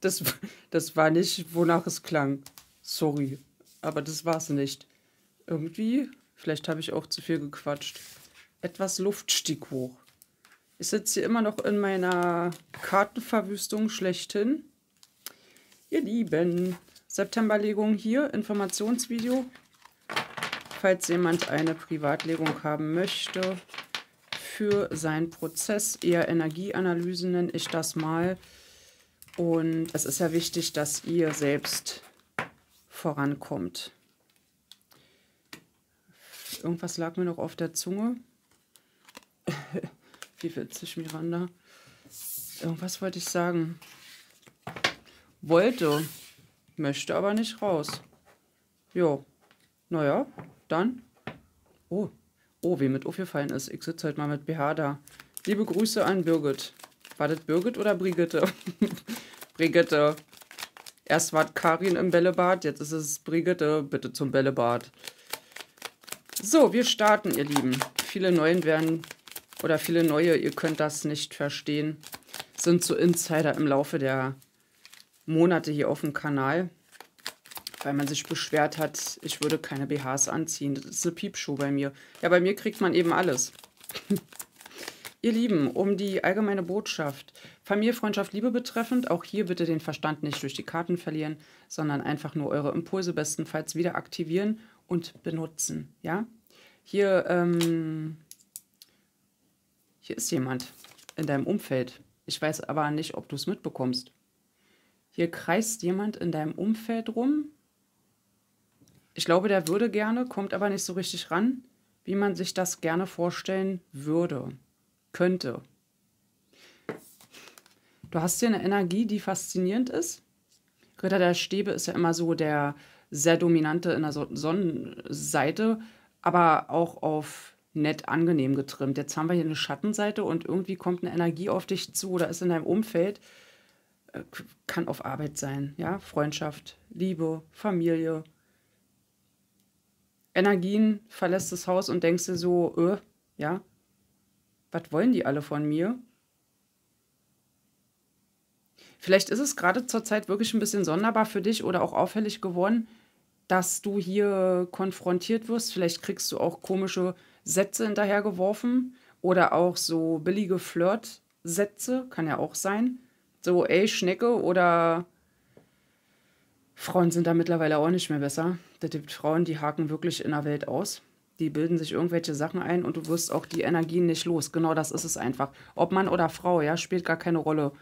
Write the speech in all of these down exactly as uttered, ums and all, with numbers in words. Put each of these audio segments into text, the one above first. Das, das war nicht, wonach es klang. Sorry, aber das war's nicht. Irgendwie, vielleicht habe ich auch zu viel gequatscht. Etwas Luft stieg hoch. Ich sitze hier immer noch in meiner Kartenverwüstung schlechthin. Ihr Lieben, Septemberlegung hier, Informationsvideo. Falls jemand eine Privatlegung haben möchte für seinen Prozess, eher Energieanalysen nenne ich das mal. Und es ist ja wichtig, dass ihr selbst vorankommt. Irgendwas lag mir noch auf der Zunge. Wie witzig, Miranda. Irgendwas wollte ich sagen. Wollte, möchte aber nicht raus. Jo, naja, dann. Oh, oh, wem mit aufgefallen ist. Ich sitze heute mal mit B H da. Liebe Grüße an Birgit. War das Birgit oder Brigitte? Brigitte. Erst war Karin im Bällebad, jetzt ist es Brigitte. Bitte zum Bällebad. So, wir starten, ihr Lieben. Viele Neuen werden, oder viele Neue, ihr könnt das nicht verstehen, sind so Insider im Laufe der Monate hier auf dem Kanal, weil man sich beschwert hat, ich würde keine B Hs anziehen. Das ist eine Piepshow bei mir. Ja, bei mir kriegt man eben alles. Ihr Lieben, um die allgemeine Botschaft, Familie, Freundschaft, Liebe betreffend, auch hier bitte den Verstand nicht durch die Karten verlieren, sondern einfach nur eure Impulse bestenfalls wieder aktivieren und benutzen, ja? Hier, ähm, hier ist jemand in deinem Umfeld. Ich weiß aber nicht, ob du es mitbekommst. Hier kreist jemand in deinem Umfeld rum. Ich glaube, der würde gerne, kommt aber nicht so richtig ran, wie man sich das gerne vorstellen würde. Könnte. Du hast hier eine Energie, die faszinierend ist. Ritter der Stäbe ist ja immer so der sehr dominante in der Sonnenseite, aber auch auf nett angenehm getrimmt. Jetzt haben wir hier eine Schattenseite und irgendwie kommt eine Energie auf dich zu oder ist in deinem Umfeld. Kann auf Arbeit sein, ja, Freundschaft, Liebe, Familie. Energien, verlässt das Haus und denkst dir so, öh, ja, was wollen die alle von mir? Vielleicht ist es gerade zur Zeit wirklich ein bisschen sonderbar für dich oder auch auffällig geworden, dass du hier konfrontiert wirst. Vielleicht kriegst du auch komische Sätze hinterhergeworfen oder auch so billige Flirt-Sätze, kann ja auch sein. So, ey, Schnecke oder... Frauen sind da mittlerweile auch nicht mehr besser. Da gibt es Frauen, die haken wirklich in der Welt aus. Die bilden sich irgendwelche Sachen ein und du wirst auch die Energien nicht los. Genau das ist es einfach. Ob Mann oder Frau, ja, spielt gar keine Rolle.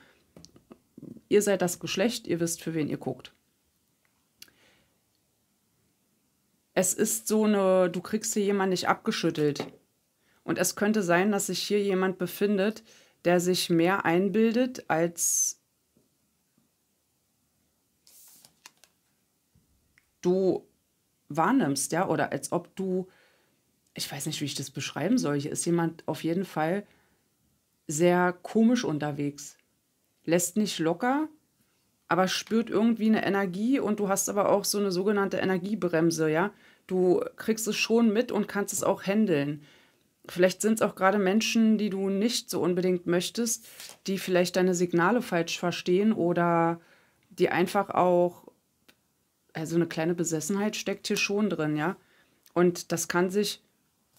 Ihr seid das Geschlecht, ihr wisst, für wen ihr guckt. Es ist so eine, du kriegst hier jemanden nicht abgeschüttelt. Und es könnte sein, dass sich hier jemand befindet, der sich mehr einbildet, als du wahrnimmst, ja, oder als ob du... Ich weiß nicht, wie ich das beschreiben soll. Hier ist jemand auf jeden Fall sehr komisch unterwegs. Lässt nicht locker, aber spürt irgendwie eine Energie und du hast aber auch so eine sogenannte Energiebremse, ja. Du kriegst es schon mit und kannst es auch handeln. Vielleicht sind es auch gerade Menschen, die du nicht so unbedingt möchtest, die vielleicht deine Signale falsch verstehen oder die einfach auch, also eine kleine Besessenheit steckt hier schon drin, ja. Und das kann sich...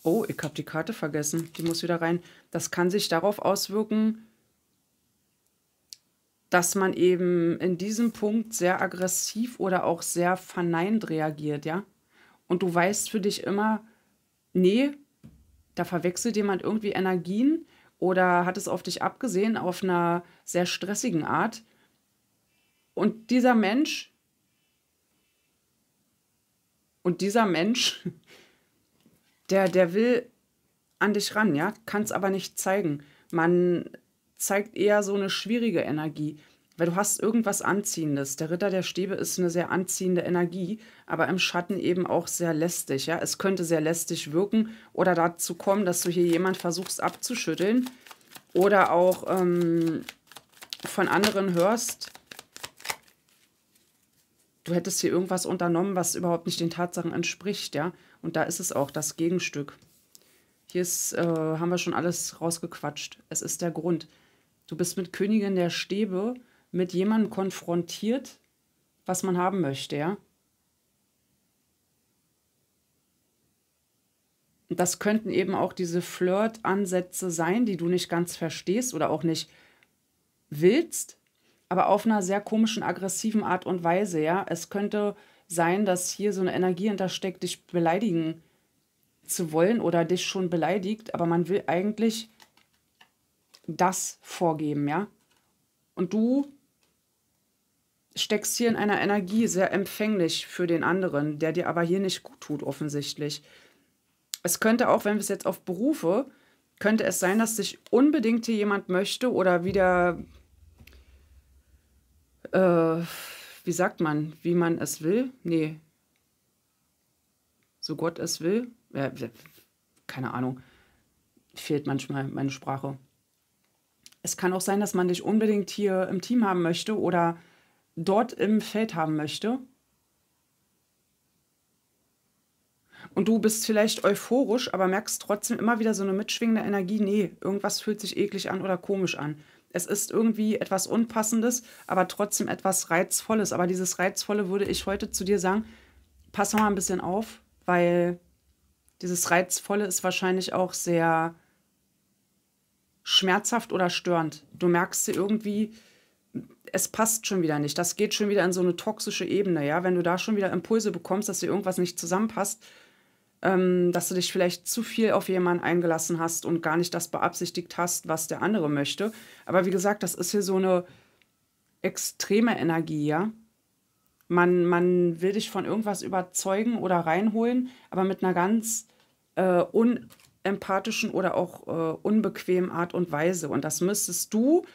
Oh, ich habe die Karte vergessen. Die muss wieder rein. Das kann sich darauf auswirken, dass man eben in diesem Punkt sehr aggressiv oder auch sehr verneinend reagiert, ja? Und du weißt für dich immer, nee, da verwechselt jemand irgendwie Energien oder hat es auf dich abgesehen auf einer sehr stressigen Art. Und dieser Mensch... Und dieser Mensch, der, der will an dich ran, ja, kann es aber nicht zeigen. Man zeigt eher so eine schwierige Energie, weil du hast irgendwas Anziehendes. Der Ritter der Stäbe ist eine sehr anziehende Energie, aber im Schatten eben auch sehr lästig, ja. Es könnte sehr lästig wirken oder dazu kommen, dass du hier jemanden versuchst abzuschütteln oder auch ähm, von anderen hörst, du hättest hier irgendwas unternommen, was überhaupt nicht den Tatsachen entspricht, ja. Und da ist es auch, das Gegenstück. Hier ist, äh, haben wir schon alles rausgequatscht. Es ist der Grund. Du bist mit Königin der Stäbe mit jemandem konfrontiert, was man haben möchte, ja. Das könnten eben auch diese Flirt-Ansätze sein, die du nicht ganz verstehst oder auch nicht willst, aber auf einer sehr komischen, aggressiven Art und Weise, ja. Es könnte sein, dass hier so eine Energie hintersteckt, dich beleidigen zu wollen oder dich schon beleidigt, aber man will eigentlich das vorgeben, ja. Und du steckst hier in einer Energie sehr empfänglich für den anderen, der dir aber hier nicht gut tut, offensichtlich. Es könnte auch, wenn wir es jetzt auf Berufe, könnte es sein, dass sich unbedingt hier jemand möchte oder wieder, äh, wie sagt man, wie man es will? Nee, so Gott es will? Ja, keine Ahnung, fehlt manchmal meine Sprache. Es kann auch sein, dass man dich unbedingt hier im Team haben möchte oder dort im Feld haben möchte. Und du bist vielleicht euphorisch, aber merkst trotzdem immer wieder so eine mitschwingende Energie. Nee, irgendwas fühlt sich eklig an oder komisch an. Es ist irgendwie etwas Unpassendes, aber trotzdem etwas Reizvolles. Aber dieses Reizvolle würde ich heute zu dir sagen, pass mal ein bisschen auf, weil dieses Reizvolle ist wahrscheinlich auch sehr schmerzhaft oder störend. Du merkst dir irgendwie, es passt schon wieder nicht. Das geht schon wieder in so eine toxische Ebene, ja. Wenn du da schon wieder Impulse bekommst, dass dir irgendwas nicht zusammenpasst, dass du dich vielleicht zu viel auf jemanden eingelassen hast und gar nicht das beabsichtigt hast, was der andere möchte. Aber wie gesagt, das ist hier so eine extreme Energie, ja. Man, man will dich von irgendwas überzeugen oder reinholen, aber mit einer ganz äh, unempathischen oder auch äh, unbequemen Art und Weise. Und das müsstest du,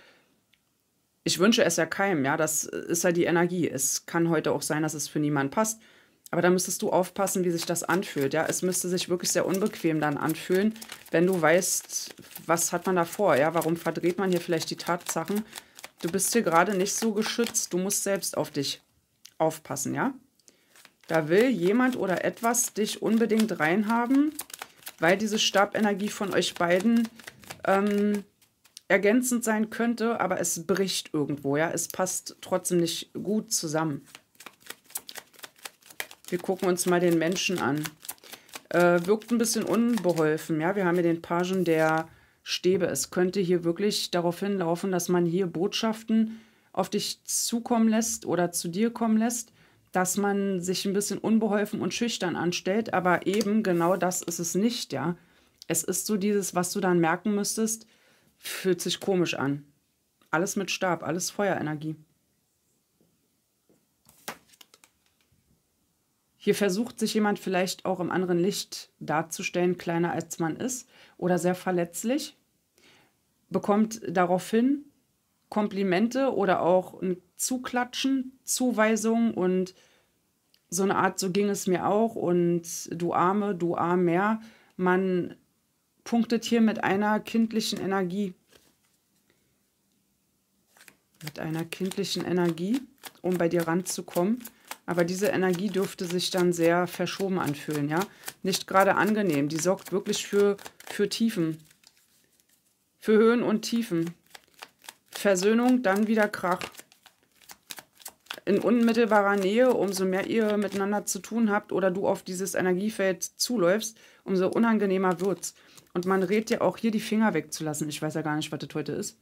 ich wünsche es ja keinem, ja, das ist ja die Energie. Es kann heute auch sein, dass es für niemanden passt. Aber da müsstest du aufpassen, wie sich das anfühlt. Ja? Es müsste sich wirklich sehr unbequem dann anfühlen, wenn du weißt, was hat man da vor. Ja? Warum verdreht man hier vielleicht die Tatsachen? Du bist hier gerade nicht so geschützt. Du musst selbst auf dich aufpassen. Ja? Da will jemand oder etwas dich unbedingt reinhaben, weil diese Stabenergie von euch beiden ähm, ergänzend sein könnte. Aber es bricht irgendwo. Ja? Es passt trotzdem nicht gut zusammen. Wir gucken uns mal den Menschen an. Äh, wirkt ein bisschen unbeholfen. Ja? Wir haben hier den Pagen der Stäbe. Es könnte hier wirklich darauf hinlaufen, dass man hier Botschaften auf dich zukommen lässt oder zu dir kommen lässt, dass man sich ein bisschen unbeholfen und schüchtern anstellt. Aber eben genau das ist es nicht. Ja? Es ist so dieses, was du dann merken müsstest, fühlt sich komisch an. Alles mit Stab, alles Feuerenergie. Hier versucht sich jemand vielleicht auch im anderen Licht darzustellen, kleiner als man ist oder sehr verletzlich, bekommt daraufhin Komplimente oder auch ein Zuklatschen, Zuweisungen und so eine Art, so ging es mir auch und du Arme, du Arm mehr. Man punktet hier mit einer kindlichen Energie. Mit einer kindlichen Energie, um bei dir ranzukommen. Aber diese Energie dürfte sich dann sehr verschoben anfühlen, ja. Nicht gerade angenehm. Die sorgt wirklich für, für Tiefen. Für Höhen und Tiefen. Versöhnung, dann wieder Krach. In unmittelbarer Nähe, umso mehr ihr miteinander zu tun habt oder du auf dieses Energiefeld zuläufst, umso unangenehmer wird's. Und man rät dir auch hier die Finger wegzulassen. Ich weiß ja gar nicht, was das heute ist.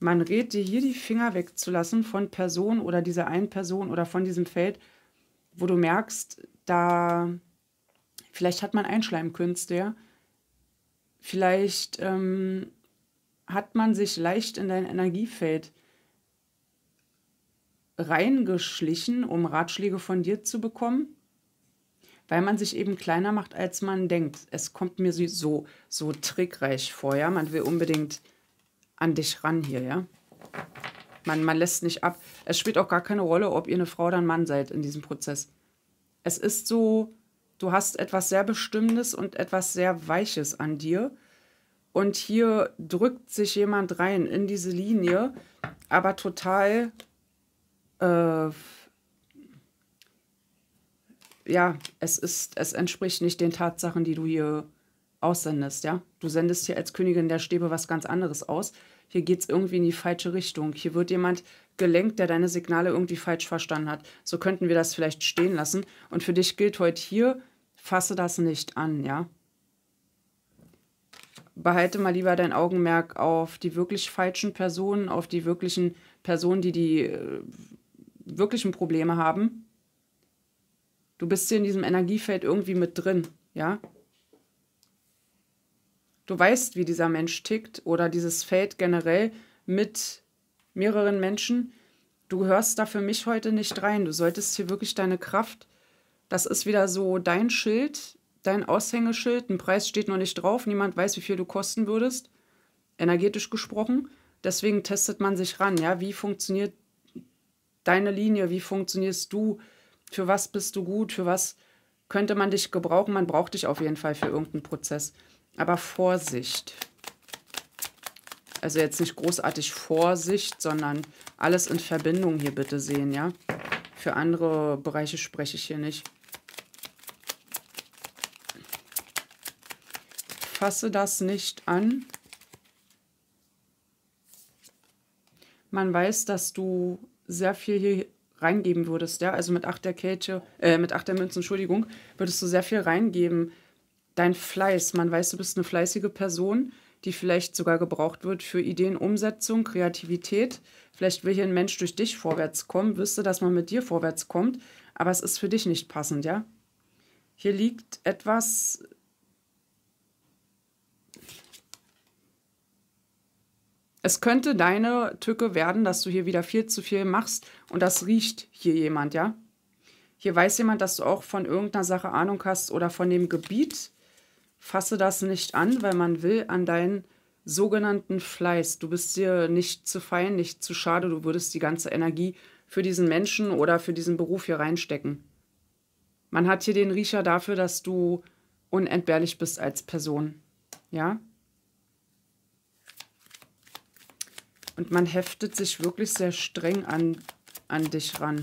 Man rät dir hier die Finger wegzulassen von Personen oder dieser einen Person oder von diesem Feld, wo du merkst, da vielleicht hat man Einschleimkünste, ja? Vielleicht ähm, hat man sich leicht in dein Energiefeld reingeschlichen, um Ratschläge von dir zu bekommen, weil man sich eben kleiner macht, als man denkt. Es kommt mir so, so trickreich vor, ja? Man will unbedingt an dich ran hier, ja. Man, man lässt nicht ab. Es spielt auch gar keine Rolle, ob ihr eine Frau oder ein Mann seid in diesem Prozess. Es ist so, du hast etwas sehr Bestimmendes und etwas sehr Weiches an dir. Und hier drückt sich jemand rein in diese Linie, aber total, äh, ja, es ist, es entspricht nicht den Tatsachen, die du hier aussendest, ja. Du sendest hier als Königin der Stäbe was ganz anderes aus. hier geht es irgendwie in die falsche Richtung. Hier wird jemand gelenkt, der deine Signale irgendwie falsch verstanden hat. So könnten wir das vielleicht stehen lassen. Und für dich gilt heute hier, fasse das nicht an, ja. Behalte mal lieber dein Augenmerk auf die wirklich falschen Personen, auf die wirklichen Personen, die die äh, wirklichen Probleme haben. Du bist hier in diesem Energiefeld irgendwie mit drin, ja. Du weißt, wie dieser Mensch tickt oder dieses Feld generell mit mehreren Menschen. Du gehörst da für mich heute nicht rein. Du solltest hier wirklich deine Kraft, das ist wieder so dein Schild, dein Aushängeschild, ein Preis steht noch nicht drauf, niemand weiß, wie viel du kosten würdest, energetisch gesprochen. Deswegen testet man sich ran, ja, wie funktioniert deine Linie, wie funktionierst du, für was bist du gut, für was könnte man dich gebrauchen, man braucht dich auf jeden Fall für irgendeinen Prozess. Aber Vorsicht, also jetzt nicht großartig Vorsicht, sondern alles in Verbindung hier bitte sehen, ja. Für andere Bereiche spreche ich hier nicht. Fasse das nicht an. Man weiß, dass du sehr viel hier reingeben würdest, ja, also mit acht der Kelche, äh, mit acht der Münzen, Entschuldigung, würdest du sehr viel reingeben. Dein Fleiß, man weiß, du bist eine fleißige Person, die vielleicht sogar gebraucht wird für Ideen, Umsetzung, Kreativität. Vielleicht will hier ein Mensch durch dich vorwärts kommen, wüsste, dass man mit dir vorwärts kommt, aber es ist für dich nicht passend, ja? Hier liegt etwas, es könnte deine Tücke werden, dass du hier wieder viel zu viel machst und das riecht hier jemand, ja? Hier weiß jemand, dass du auch von irgendeiner Sache Ahnung hast oder von dem Gebiet. Fasse das nicht an, weil man will an deinen sogenannten Fleiß. Du bist dir nicht zu fein, nicht zu schade. Du würdest die ganze Energie für diesen Menschen oder für diesen Beruf hier reinstecken. Man hat hier den Riecher dafür, dass du unentbehrlich bist als Person. Ja? Und man heftet sich wirklich sehr streng an, an dich ran.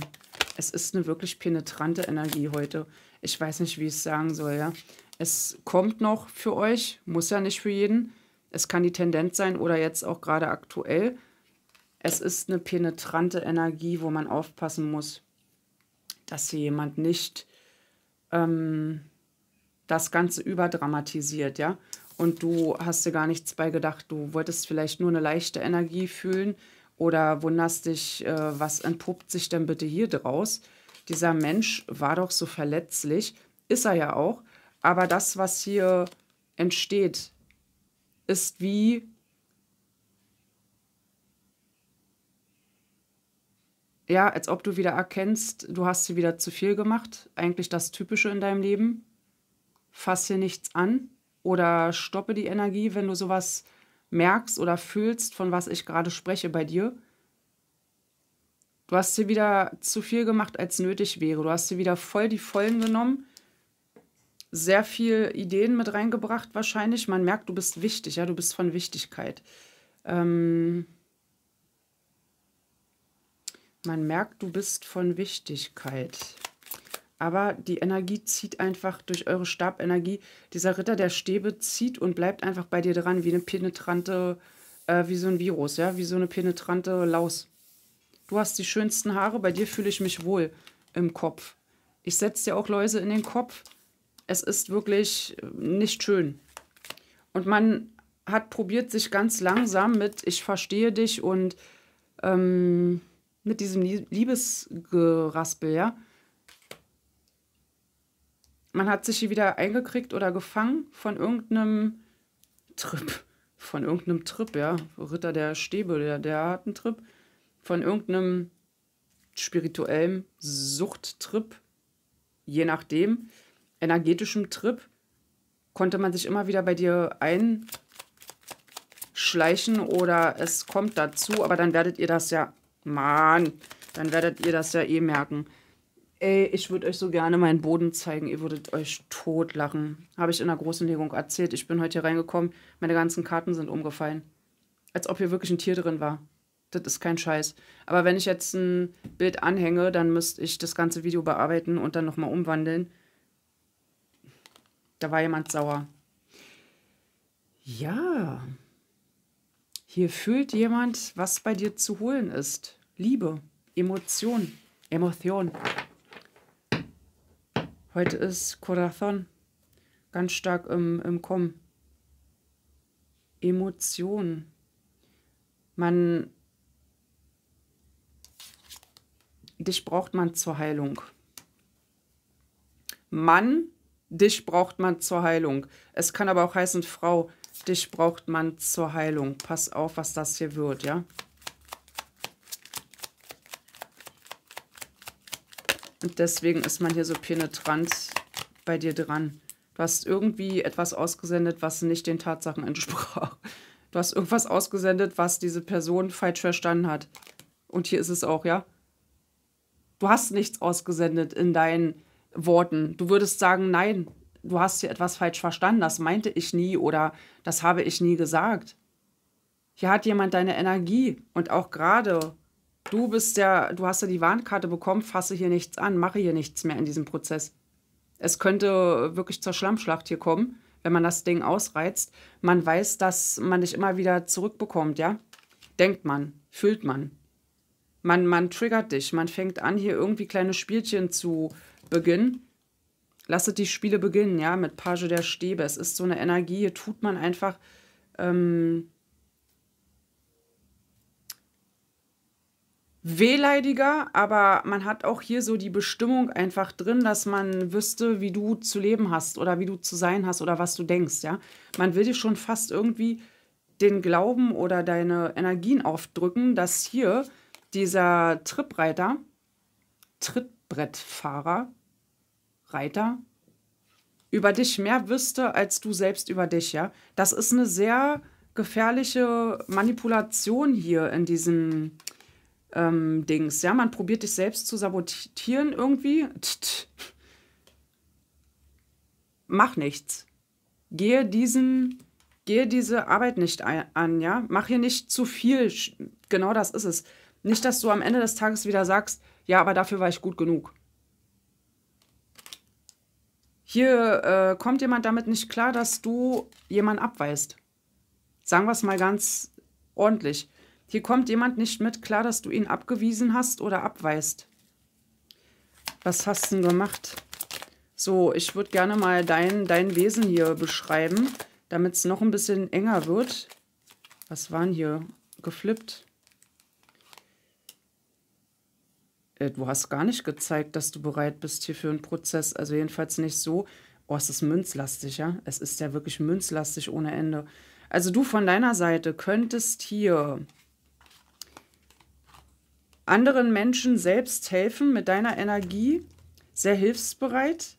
Es ist eine wirklich penetrante Energie heute. Ich weiß nicht, wie ich es sagen soll, ja. Es kommt noch für euch, muss ja nicht für jeden. Es kann die Tendenz sein oder jetzt auch gerade aktuell. Es ist eine penetrante Energie, wo man aufpassen muss, dass hier jemand nicht ähm, das Ganze überdramatisiert, ja. Und du hast dir gar nichts bei gedacht. Du wolltest vielleicht nur eine leichte Energie fühlen oder wunderst dich, äh, was entpuppt sich denn bitte hier draus? Dieser Mensch war doch so verletzlich, ist er ja auch. Aber das, was hier entsteht, ist wie, ja, als ob du wieder erkennst, du hast hier wieder zu viel gemacht. Eigentlich das Typische in deinem Leben. Fass hier nichts an oder stoppe die Energie, wenn du sowas merkst oder fühlst, von was ich gerade spreche bei dir. Du hast hier wieder zu viel gemacht, als nötig wäre. Du hast hier wieder voll die Vollen genommen. Sehr viel Ideen mit reingebracht wahrscheinlich. Man merkt, du bist wichtig, ja, du bist von Wichtigkeit. Ähm Man merkt, du bist von Wichtigkeit. Aber die Energie zieht einfach durch eure Stabenergie. Dieser Ritter der Stäbe zieht und bleibt einfach bei dir dran, wie eine penetrante, äh, wie so ein Virus, ja, wie so eine penetrante Laus. Du hast die schönsten Haare, bei dir fühle ich mich wohl im Kopf. Ich setze dir auch Läuse in den Kopf. Es ist wirklich nicht schön. Und man hat probiert, sich ganz langsam mit ich verstehe dich und ähm, mit diesem Liebesgeraspel, ja. Man hat sich hier wieder eingekriegt oder gefangen von irgendeinem Trip. Von irgendeinem Trip, ja. Ritter der Stäbe, der, der hat einen Trip. Von irgendeinem spirituellen Suchttrip, je nachdem. Energetischem Trip konnte man sich immer wieder bei dir einschleichen oder es kommt dazu, aber dann werdet ihr das ja, Mann, dann werdet ihr das ja eh merken. Ey, ich würde euch so gerne meinen Boden zeigen, ihr würdet euch totlachen. Habe ich in der großen Legung erzählt, ich bin heute hier reingekommen, meine ganzen Karten sind umgefallen. Als ob hier wirklich ein Tier drin war. Das ist kein Scheiß. Aber wenn ich jetzt ein Bild anhänge, dann müsste ich das ganze Video bearbeiten und dann nochmal umwandeln. Da war jemand sauer. Ja, Hier fühlt jemand, was bei dir zu holen ist. Liebe, Emotion, Emotion. Heute ist Corazón ganz stark im, im Kommen. Emotion. Man, dich braucht man zur Heilung. Mann, dich braucht man zur Heilung. Es kann aber auch heißen, Frau, dich braucht man zur Heilung. Pass auf, was das hier wird, ja? Und deswegen ist man hier so penetrant bei dir dran. Du hast irgendwie etwas ausgesendet, was nicht den Tatsachen entsprach. Du hast irgendwas ausgesendet, was diese Person falsch verstanden hat. Und hier ist es auch, ja? Du hast nichts ausgesendet in deinen Worten. Du würdest sagen, nein, du hast hier etwas falsch verstanden. Das meinte ich nie oder das habe ich nie gesagt. Hier hat jemand deine Energie und auch gerade... Du bist ja, du hast ja die Warnkarte bekommen, fasse hier nichts an, mache hier nichts mehr in diesem Prozess. Es könnte wirklich zur Schlammschlacht hier kommen, wenn man das Ding ausreizt. Man weiß, dass man dich immer wieder zurückbekommt, ja? Denkt man, fühlt man. Man, man triggert dich, man fängt an, hier irgendwie kleine Spielchen zu beginnen. Lasset die Spiele beginnen, ja, mit Page der Stäbe. Es ist so eine Energie, hier tut man einfach... Ähm, wehleidiger, aber man hat auch hier so die Bestimmung einfach drin, dass man wüsste, wie du zu leben hast oder wie du zu sein hast oder was du denkst, ja. Man will dir schon fast irgendwie den Glauben oder deine Energien aufdrücken, dass hier dieser Trittreiter, Trittbrettfahrer, Reiter, über dich mehr wüsste, als du selbst über dich, ja. Das ist eine sehr gefährliche Manipulation hier in diesem... Ähm, Dings, ja, man probiert dich selbst zu sabotieren irgendwie. Tch, tch. Mach nichts. Gehe diesen, gehe diese Arbeit nicht an, ja. Mach hier nicht zu viel. Genau das ist es. Nicht, dass du am Ende des Tages wieder sagst, ja, aber dafür war ich gut genug. Hier äh, kommt jemand damit nicht klar, dass du jemanden abweist. Sagen wir es mal ganz ordentlich. Hier kommt jemand nicht mit klar, dass du ihn abgewiesen hast oder abweist. Was hast du denn gemacht? So, ich würde gerne mal dein, dein Wesen hier beschreiben, damit es noch ein bisschen enger wird. Was waren hier? Geflippt. Äh, du hast gar nicht gezeigt, dass du bereit bist hier für einen Prozess. Also jedenfalls nicht so. Oh, es ist münzlastig, ja? Es ist ja wirklich münzlastig ohne Ende. Also du von deiner Seite könntest hier... anderen Menschen selbst helfen mit deiner Energie, sehr hilfsbereit.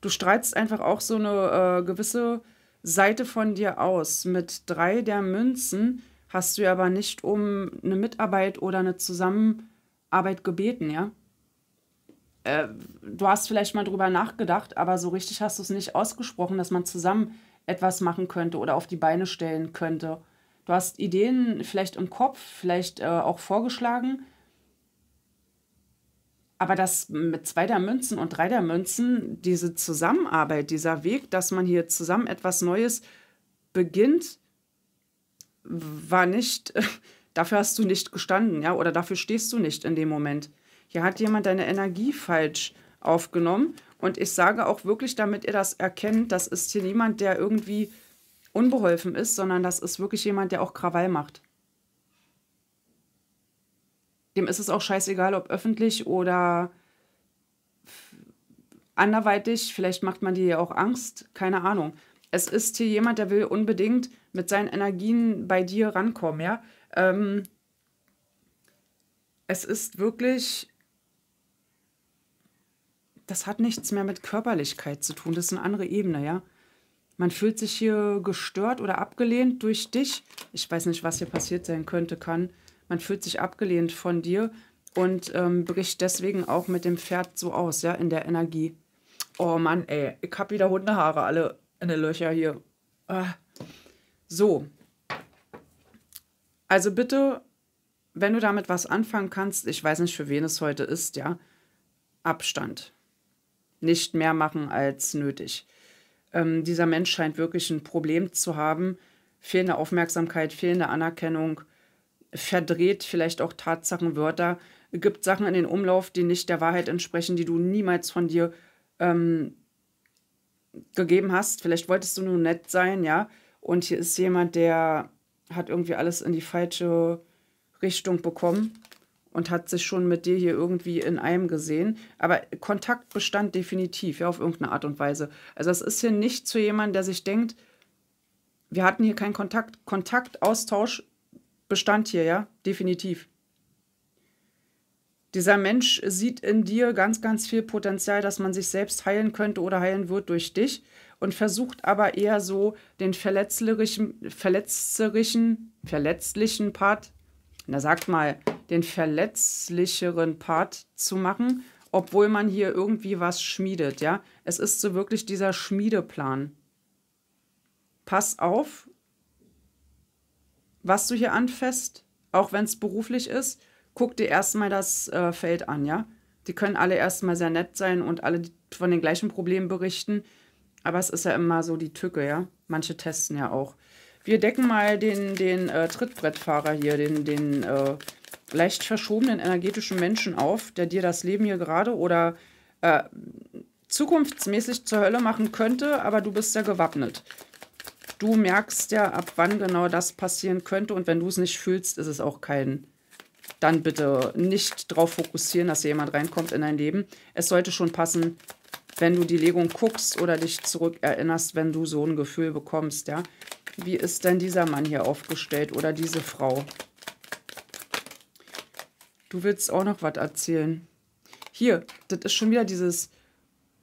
Du strahlst einfach auch so eine äh, gewisse Seite von dir aus. Mit drei der Münzen hast du ja aber nicht um eine Mitarbeit oder eine Zusammenarbeit gebeten, ja? Äh, du hast vielleicht mal drüber nachgedacht, aber so richtig hast du es nicht ausgesprochen, dass man zusammen etwas machen könnte oder auf die Beine stellen könnte. Du hast Ideen vielleicht im Kopf, vielleicht äh, auch vorgeschlagen, aber das mit zwei der Münzen und drei der Münzen, diese Zusammenarbeit, dieser Weg, dass man hier zusammen etwas Neues beginnt, war nicht, dafür hast du nicht gestanden, ja, oder dafür stehst du nicht in dem Moment. Hier hat jemand deine Energie falsch aufgenommen und ich sage auch wirklich, damit ihr das erkennt, das ist hier niemand, der irgendwie unbeholfen ist, sondern das ist wirklich jemand, der auch Krawall macht. Dem ist es auch scheißegal, ob öffentlich oder anderweitig. Vielleicht macht man dir ja auch Angst. Keine Ahnung. Es ist hier jemand, der will unbedingt mit seinen Energien bei dir rankommen, ja? Ähm, es ist wirklich... Das hat nichts mehr mit Körperlichkeit zu tun. Das ist eine andere Ebene, ja? Man fühlt sich hier gestört oder abgelehnt durch dich. Ich weiß nicht, was hier passiert sein könnte, kann... Man fühlt sich abgelehnt von dir und ähm, bricht deswegen auch mit dem Pferd so aus, ja, in der Energie. Oh Mann, ey, ich hab wieder Hundehaare alle in den Löchern hier. Ah. So. Also bitte, wenn du damit was anfangen kannst, ich weiß nicht, für wen es heute ist, ja, Abstand. Nicht mehr machen als nötig. Ähm, dieser Mensch scheint wirklich ein Problem zu haben, fehlende Aufmerksamkeit, fehlende Anerkennung, verdreht vielleicht auch Tatsachenwörter, gibt Sachen in den Umlauf, die nicht der Wahrheit entsprechen, die du niemals von dir ähm, gegeben hast. Vielleicht wolltest du nur nett sein, ja. Und hier ist jemand, der hat irgendwie alles in die falsche Richtung bekommen und hat sich schon mit dir hier irgendwie in einem gesehen. Aber Kontakt bestand definitiv, ja, auf irgendeine Art und Weise. Also es ist hier nicht zu jemandem, der sich denkt, wir hatten hier keinen Kontakt. Kontakt, Austausch bestand hier, ja, definitiv. Dieser Mensch sieht in dir ganz, ganz viel Potenzial, dass man sich selbst heilen könnte oder heilen wird durch dich und versucht aber eher so den verletzlichen, verletzlichen, verletzlichen Part, na sagt mal, den verletzlicheren Part zu machen, obwohl man hier irgendwie was schmiedet, ja. Es ist so wirklich dieser Schmiedeplan. Pass auf, was du hier anfasst, auch wenn es beruflich ist. Guck dir erstmal das äh, Feld an, ja. Die können alle erstmal sehr nett sein und alle von den gleichen Problemen berichten. Aber es ist ja immer so die Tücke, ja. Manche testen ja auch. Wir decken mal den, den äh, Trittbrettfahrer hier, den, den äh, leicht verschobenen energetischen Menschen auf, der dir das Leben hier gerade oder äh, zukunftsmäßig zur Hölle machen könnte, aber du bist ja gewappnet. Du merkst ja, ab wann genau das passieren könnte und wenn du es nicht fühlst, ist es auch kein... Dann bitte nicht darauf fokussieren, dass hier jemand reinkommt in dein Leben. Es sollte schon passen, wenn du die Legung guckst oder dich zurückerinnerst, wenn du so ein Gefühl bekommst, ja. Wie ist denn dieser Mann hier aufgestellt oder diese Frau? Du willst auch noch was erzählen. Hier, das ist schon wieder dieses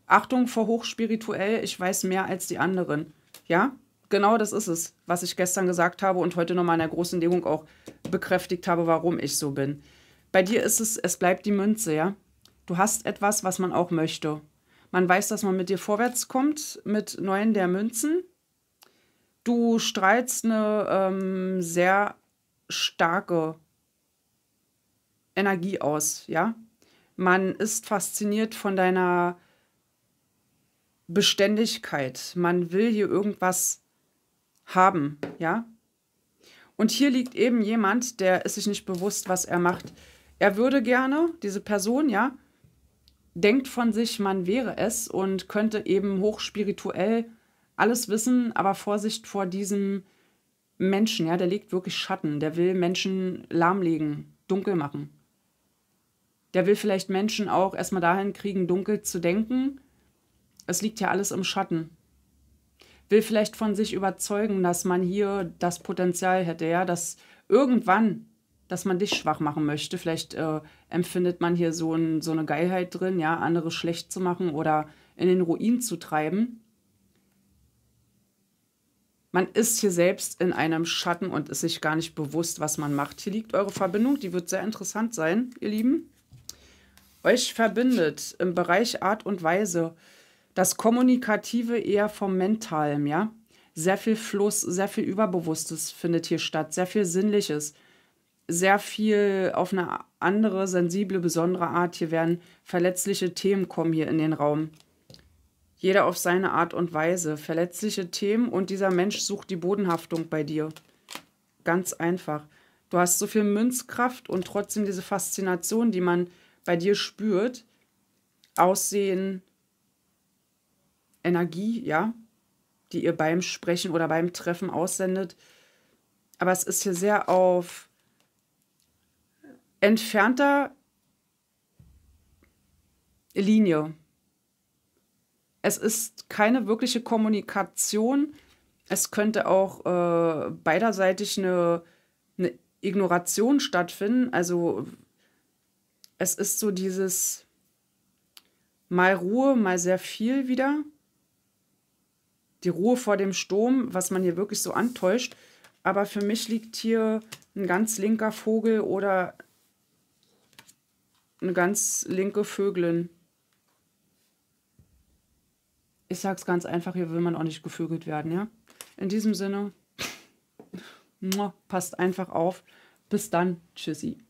Achtung vor hochspirituell, ich weiß mehr als die anderen, ja. Genau das ist es, was ich gestern gesagt habe und heute nochmal in der großen Legung auch bekräftigt habe, warum ich so bin. Bei dir ist es, es bleibt die Münze, ja. Du hast etwas, was man auch möchte. Man weiß, dass man mit dir vorwärts kommt, mit neuen der Münzen. Du strahlst eine ähm, sehr starke Energie aus, ja. Man ist fasziniert von deiner Beständigkeit. Man will hier irgendwas haben, ja. Und hier liegt eben jemand, der ist sich nicht bewusst, was er macht. Er würde gerne, diese Person, ja, denkt von sich, man wäre es und könnte eben hochspirituell alles wissen, aber Vorsicht vor diesem Menschen, ja, der legt wirklich Schatten, der will Menschen lahmlegen, dunkel machen. Der will vielleicht Menschen auch erstmal dahin kriegen, dunkel zu denken. Es liegt ja alles im Schatten. Will vielleicht von sich überzeugen, dass man hier das Potenzial hätte, ja, dass irgendwann, dass man dich schwach machen möchte. Vielleicht äh, empfindet man hier so, ein, so eine Geilheit drin, ja, andere schlecht zu machen oder in den Ruin zu treiben. Man ist hier selbst in einem Schatten und ist sich gar nicht bewusst, was man macht. Hier liegt eure Verbindung, die wird sehr interessant sein, ihr Lieben. Euch verbindet im Bereich Art und Weise das Kommunikative eher vom Mentalen, ja. Sehr viel Fluss, sehr viel Überbewusstes findet hier statt, sehr viel Sinnliches, sehr viel auf eine andere, sensible, besondere Art. Hier werden verletzliche Themen kommen hier in den Raum. Jeder auf seine Art und Weise. Verletzliche Themen und dieser Mensch sucht die Bodenhaftung bei dir. Ganz einfach. Du hast so viel Münzkraft und trotzdem diese Faszination, die man bei dir spürt. Aussehen, Energie, ja, die ihr beim Sprechen oder beim Treffen aussendet. Aber es ist hier sehr auf entfernter Linie. Es ist keine wirkliche Kommunikation. Es könnte auch äh, beiderseitig eine, eine Ignoration stattfinden. Also es ist so dieses mal Ruhe, mal sehr viel wieder. Die Ruhe vor dem Sturm, was man hier wirklich so antäuscht. Aber für mich liegt hier ein ganz linker Vogel oder eine ganz linke Vögelin. Ich sag's ganz einfach, hier will man auch nicht gevögelt werden, ja? In diesem Sinne, passt einfach auf. Bis dann, tschüssi.